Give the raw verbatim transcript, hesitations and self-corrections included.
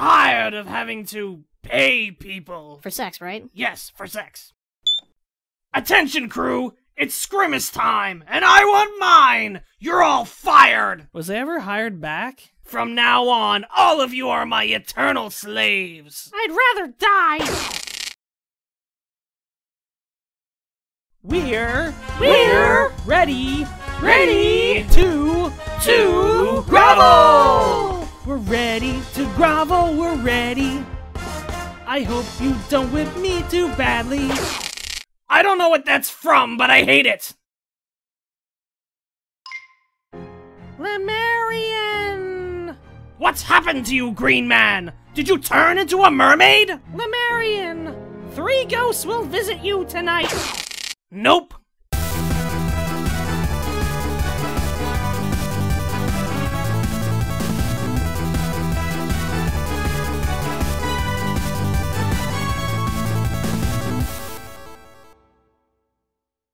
tired of having to pay people. For sex, right? Yes, for sex. Attention, crew! It's Scrimmus time, and I want mine! You're all fired! Was I ever hired back? From now on, all of you are my eternal slaves! I'd rather die! We're... We're... Ready... Ready... To... To... Grovel! We're ready to grovel, we're ready. I hope you don't whip me too badly. I don't know what that's from, but I hate it! Lemurian! What's happened to you, Green Man? Did you turn into a mermaid? Lemurian! Three ghosts will visit you tonight! Nope!